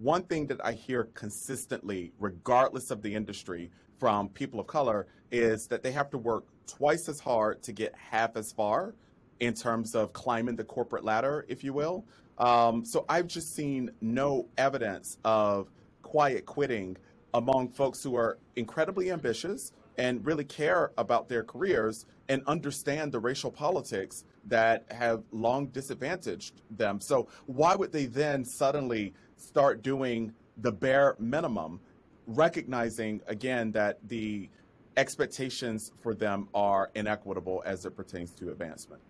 One thing that I hear consistently, regardless of the industry, from people of color is that they have to work twice as hard to get half as far in terms of climbing the corporate ladder, if you will. So I've just seen no evidence of quiet quitting among folks who are incredibly ambitious and really care about their careers and understand the racial politics that have long disadvantaged them. So why would they then suddenly start doing the bare minimum, recognizing, again, that the expectations for them are inequitable as it pertains to advancement?